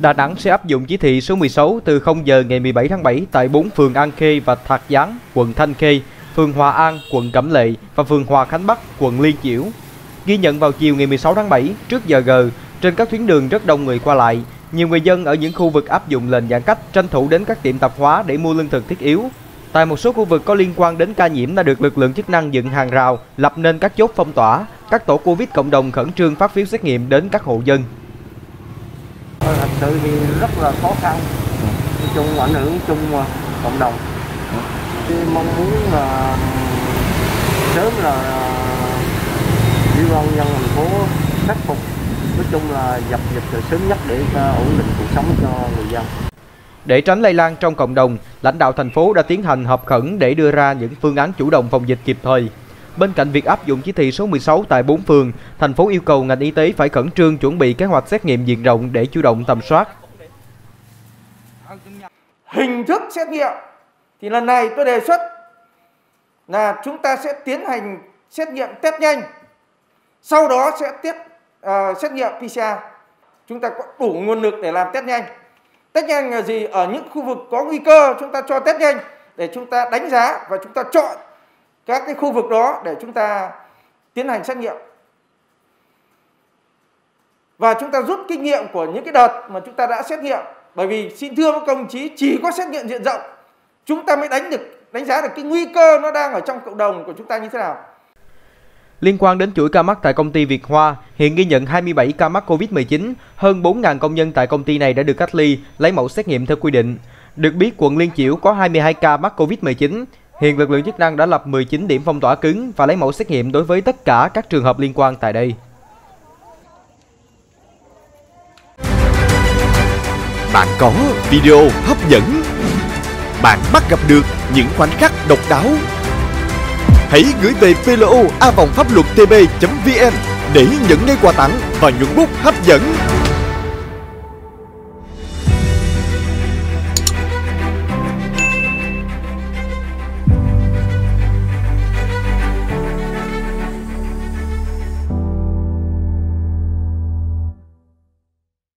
Đà Nẵng sẽ áp dụng chỉ thị số 16 từ 0 giờ ngày 17 tháng 7 tại 4 phường An Khê và Thạc Gián, quận Thanh Khê, phường Hòa An, quận Cẩm Lệ và phường Hòa Khánh Bắc, quận Liên Chiểu. Ghi nhận vào chiều ngày 16 tháng 7, trước giờ G, trên các tuyến đường rất đông người qua lại. Nhiều người dân ở những khu vực áp dụng lệnh giãn cách tranh thủ đến các tiệm tạp hóa để mua lương thực thiết yếu. Tại một số khu vực có liên quan đến ca nhiễm đã được lực lượng chức năng dựng hàng rào, lập nên các chốt phong tỏa, các tổ Covid cộng đồng khẩn trương phát phiếu xét nghiệm đến các hộ dân. Thật sự thì rất là khó khăn, chung ảnh hưởng chung cộng đồng. Tôi mong muốn là sớm là ủy ban nhân dân thành phố khắc phục, nói chung là dập dịch sớm nhất để ổn định cuộc sống cho người dân. Để tránh lây lan trong cộng đồng, lãnh đạo thành phố đã tiến hành họp khẩn để đưa ra những phương án chủ động phòng dịch kịp thời. Bên cạnh việc áp dụng chỉ thị số 16 tại 4 phường, thành phố yêu cầu ngành y tế phải khẩn trương chuẩn bị kế hoạch xét nghiệm diện rộng để chủ động tầm soát. Hình thức xét nghiệm thì lần này tôi đề xuất là chúng ta sẽ tiến hành xét nghiệm test nhanh, sau đó sẽ xét nghiệm PCR. Chúng ta có đủ nguồn lực để làm test nhanh. Test nhanh là gì? Ở những khu vực có nguy cơ chúng ta cho test nhanh để chúng ta đánh giá và chúng ta chọn các cái khu vực đó để chúng ta tiến hành xét nghiệm. Và chúng ta rút kinh nghiệm của những cái đợt mà chúng ta đã xét nghiệm. Bởi vì xin thưa các đồng chí, chỉ có xét nghiệm diện rộng chúng ta mới đánh giá được cái nguy cơ nó đang ở trong cộng đồng của chúng ta như thế nào. Liên quan đến chuỗi ca mắc tại công ty Việt Hoa, hiện ghi nhận 27 ca mắc COVID-19, hơn 4.000 công nhân tại công ty này đã được cách ly, lấy mẫu xét nghiệm theo quy định. Được biết, quận Liên Chiểu có 22 ca mắc COVID-19, hiện lực lượng chức năng đã lập 19 điểm phong tỏa cứng và lấy mẫu xét nghiệm đối với tất cả các trường hợp liên quan tại đây. Bạn có video hấp dẫn, bạn bắt gặp được những khoảnh khắc độc đáo. Hãy gửi về plo@phapluattp.vn để nhận ngay quà tặng và nhuận bút hấp dẫn.